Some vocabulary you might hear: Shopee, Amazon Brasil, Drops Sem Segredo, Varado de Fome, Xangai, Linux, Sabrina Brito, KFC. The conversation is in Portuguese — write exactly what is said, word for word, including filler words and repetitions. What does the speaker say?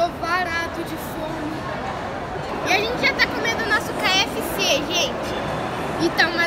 tô varado de fome. E a gente já tá comendo o nosso K F C, gente. Então,